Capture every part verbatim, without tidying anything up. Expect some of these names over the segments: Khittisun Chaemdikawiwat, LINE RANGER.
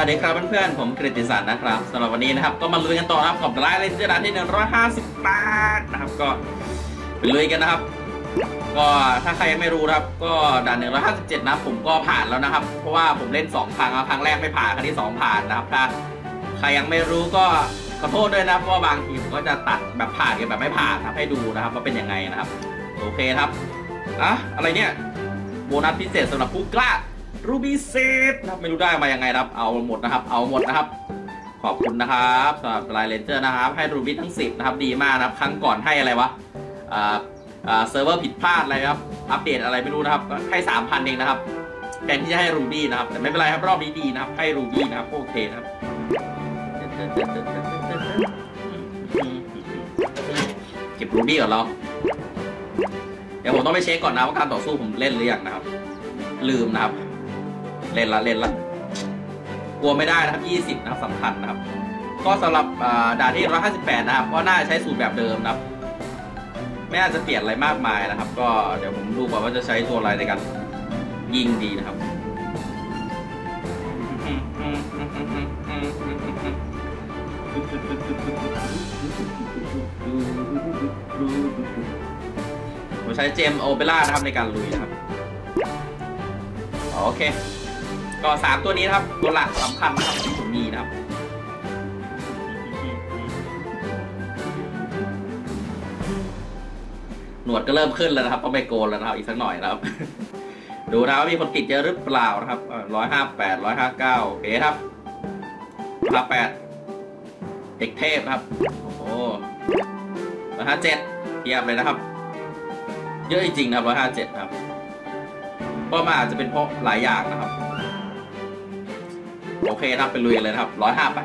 สวัสดีครับเพื่อนๆผมกฤติศักดิ์นะครับสำหรับวันนี้นะครับก็มาลุยกันต่อนะครับกับร้านเลนเจอร์ร้านที่หนึ่งร้อยห้าสิบแปดนะครับก็ไปลุยกันนะครับก็ถ้าใครไม่รู้นะครับก็ด่านหนึ่งร้อยห้าสิบเจ็ดนะผมก็ผ่านแล้วนะครับเพราะว่าผมเล่นสองครั้งครั้งแรกไม่ผ่านครั้งที่สองผ่านนะครับถ้าใครยังไม่รู้ก็ขอโทษด้วยนะเพราะบางทีผมก็จะตัดแบบผ่านกับแบบไม่ผ่านทำให้ดูนะครับว่าเป็นยังไงนะครับโอเคครับอ่ะอะไรเนี่ยโบนัสพิเศษสำหรับผู้กล้ารูบี้เซตนะครับไม่รู้ได้มายังไงครับเอาหมดนะครับเอาหมดนะครับขอบคุณนะครับสำหรับไลน์เลนเจอร์นะครับให้รูบี้ทั้งสิบนะครับดีมากนะครับครั้งก่อนให้อะไรวะอ่าอ่าเซิร์ฟเวอร์ผิดพลาดอะไรครับอัปเดตอะไรไม่รู้นะครับให้สามพันเองนะครับแทนที่จะให้รูบี้นะครับแต่ไม่เป็นไรครับรอบนี้ดีนะครับให้รูบี้นะครับโอเคครับเก็บรูบี้ก่อนเราเดี๋ยวผมต้องไปเช็คก่อนนะว่าการต่อสู้ผมเล่นหรือยังนะครับลืมนะครับเล่นละเล่นละกลัวไม่ได้นะครับยี่สิบนะครับสำคัญนะครับก็สำหรับด่านที่หนึ่งร้อยห้าสิบแปดนะครับก็น่าใช้สูตรแบบเดิมนะครับไม่อาจจะเปลี่ยนอะไรมากมายนะครับก็เดี๋ยวผมดูก่อนว่าจะใช้ตัวอะไรในการยิงดีนะครับผมใช้เจมโอเปร่านะครับในการลุยนะครับโอเคก็สามตัวนี้นะครับตัวหลักสำคัญนะครับที่ผมมีนะครับหนวดก็เริ่มขึ้นแล้วนะครับก็ไม่โกนแล้วนะครับอีกสักหน่อยนะครับดูนะว่ามีคนติดเยอะหรือเปล่านะครับร้อยห้าแปดร้อยห้าเก้าโอเคครับร้อยแปดเด็กเทพครับโอ้ร้อยห้าเจ็ดเทียบเลยนะครับเยอะจริงนะครับร้อยห้าเจ็ดครับก็มันอาจจะเป็นเพราะหลายอย่างนะครับโอเคครับไปลุยเลยนะครับร้อยห้าไป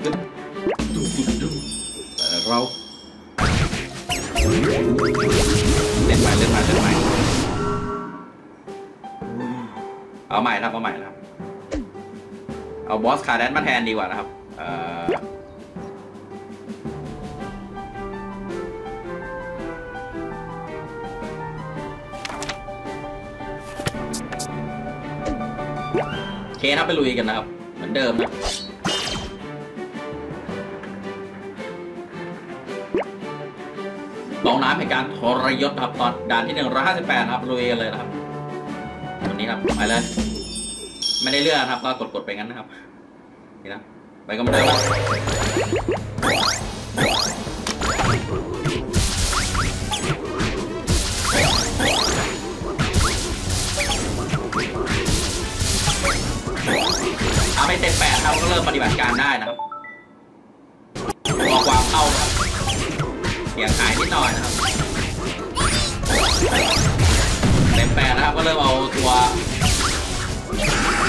เราเล่นใหม่เล่นใหม่เล่นใหม่เอาใหม่ครับเอาใหม่ครับเอาบอสคาแดนมาแทนดีกว่านะครับเอ่อโอเคครับไปลุยกันนะครับเหมือนเดิมนะลองน้ำให้การทรยศครับตอนด่านที่หนึ่งร้อยห้าสิบแปดนะครับลุยกันเลยนะครับวันนี้ครับไปเลยไม่ได้เลือกครับก็กดๆไปงั้นนะครับนี่นะไปก็ไม่ได้ทำให้เต็มแปดครับก็เริ่มปฏิบัติการได้นะครับรอความเข้านะครับเสียงหายนิดหน่อยนะครับเต็มแปดนะครับก็เริ่มเอาตัว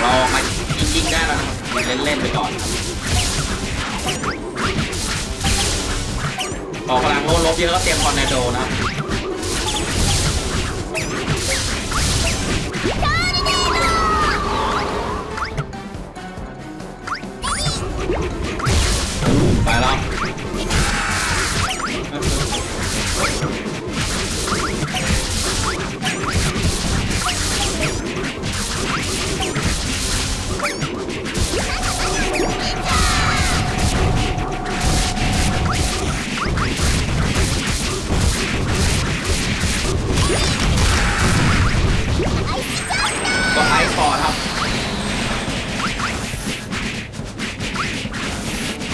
รอมายิงได้แล้วนะครับเล่นๆไปก่อนพอพลังโลดลบเยอะก็เตรียมคอนเนโดนะครับไปแล้วก็ไอคอร์ครับ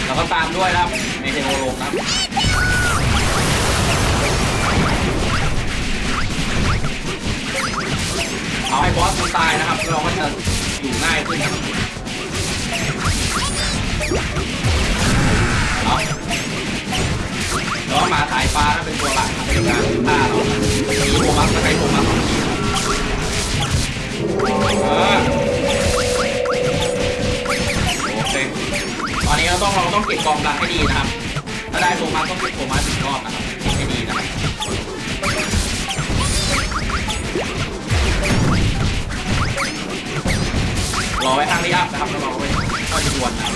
แล้วก็ตามด้วยนะครับในเทโลงนะครับเอาให้บอสมันตายนะครับเราก็จะอยู่ง่ายขึ้นนะครับแล้วมาสายฟ้านะเป็นตัวหลักในการฆ่าเรามีโมมัสใช้โมมัสของทีโอเคตอนนี้เราต้องเราต้องเก็บกองกลางให้ดีนะครับถ้าได้โทมัสต้องเก็บโทมัสอีกรอบนะครับเก็บให้ดีนะครับรอไว้ทางนี้อัพนะครับแล้วรอไว้ข้อจำนวนนะครับ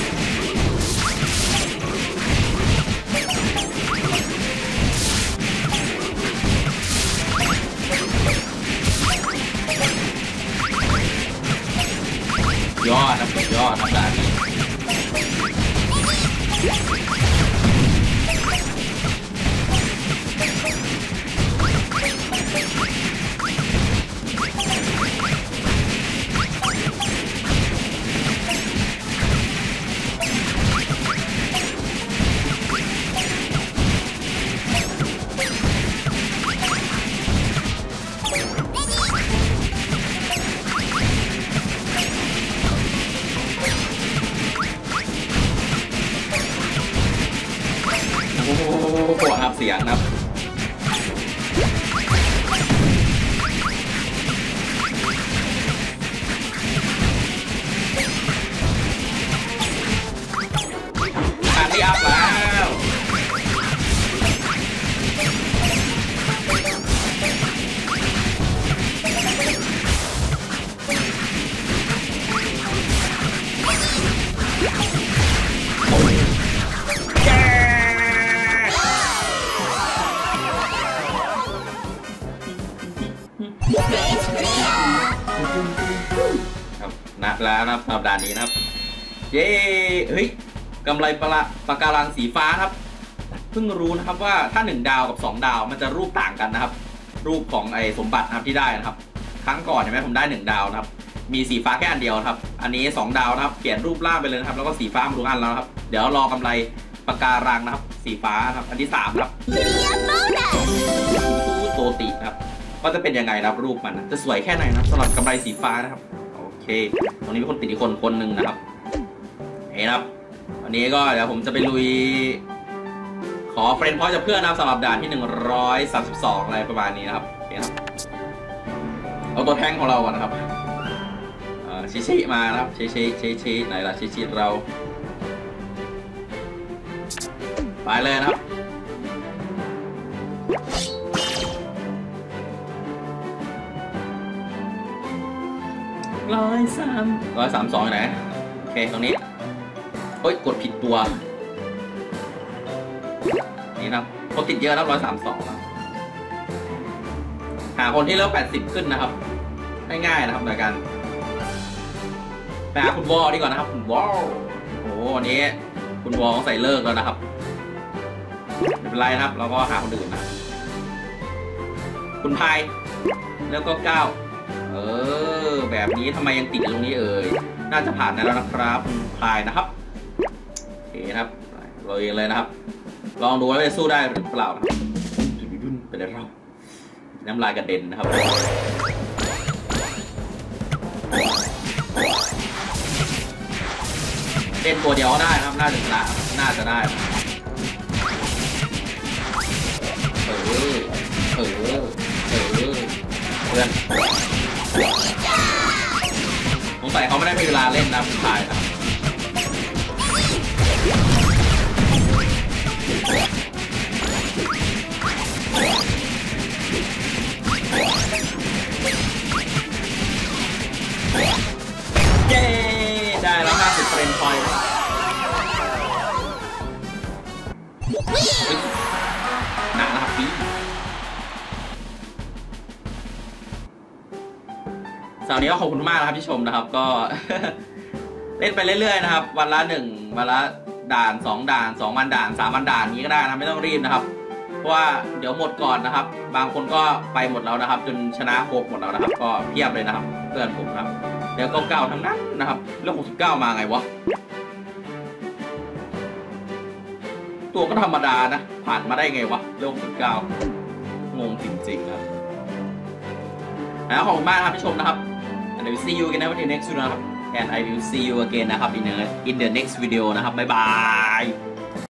แล้วนะครับสัปดาห์นี้นะครับเย้เฮ้ยกำไรปลาปะการังสีฟ้าครับเพิ่งรู้นะครับว่าถ้าหนึ่งดาวกับสองดาวมันจะรูปต่างกันนะครับรูปของไอ้สมบัตินะครับที่ได้นะครับครั้งก่อนเห็นไหมผมได้หนึ่งดาวนะครับมีสีฟ้าแค่อันเดียวครับอันนี้สองดาวนะครับเปลี่ยนรูปร่างไปเลยนะครับแล้วก็สีฟ้ามาทุกอันแล้วครับเดี๋ยวรอกำไรปะการังนะครับสีฟ้าครับอันที่สามครับตู้โตติครับก็จะเป็นยังไงครับรูปมันจะสวยแค่ไหนนะครับสำหรับกำไรสีฟ้านะครับโอเคตรงนี้มีคนติดอีกคนคนหนึ่งนะครับเห็นครับอันนี้ก็เดี๋ยวผมจะไปลุยขอเฟรนด์พอยต์จากเพื่อนนะครับสำหรับด่านที่หนึ่งร้อยสามสิบสองอะไรประมาณนี้นะครับโอเคครับเอาตัวแทงของเราก่อนนะครับชิชิมานะครับชิชิชิชิไหนล่ะชิชิเราไปเลยนะครับร้อยสามร้อยสามสองไหนโอเคตรงนี้เฮ้ยกดผิดตัวนี่นะครับเขาติดเยอะแล้วร้อยสามสองแล้วหาคนที่เริ่มแปดสิบขึ้นนะครับง่ายๆนะครับโดยการไปหาคุณวอลดีก่อนนะครับคุณวอลโอ้โหวันนี้คุณวอลใส่เลิกแล้วนะครับไม่เป็นไรนะครับเราก็หาคนอื่นนะคุณพายแล้วก็เก้าเออแบบนี้ทำไมยังติดตรงนี้เอ่ยน่าจะผ่านแล้วนะครับคุณพายนะครับโอเคครับเราเองเลยนะครับลองดูว่าจะสู้ได้หรือเปล่าไปเลยครับน้ำลายกระเด็นนะครับเล่นตัวเดียวก็ได้นะครับน่าจะละน่าจะได้เออเออเออเพื่อนสงสัยเขาไม่ได้มีเวลาเล่นนะผู้ชายครับเย้ได้แล้วห้าสิบเฟรนด์พอยต์หนักนะครับพี่สาวนี้ก็ขอบคุณมากนะครับที่ชมนะครับก็ เล่นไปเรื่อยๆนะครับวันละหนึ่งวันละด่านสองด่านสองวันด่านสามวันด่านนี้ก็ได้นะไม่ต้องรีบนะครับเพราะว่าเดี๋ยวหมดก่อนนะครับบางคนก็ไปหมดแล้วนะครับจนชนะโคกหมดแล้วนะครับก็เพียบเลยนะครับเพื่อนผมครับเดี๋ยวเก้าๆทั้งนั้นนะครับแล้วหกสิบเก้ามาไงวะตัวก็ธรรมดานะผ่านมาได้ไงวะแล้วหกสิบเก้างงจริงๆครับนะขอบคุณมากครับที่ชมนะครับ and I will see you again in the next video นะครับ and I will see you again นะครับ in the next video นะครับบ๊ายบาย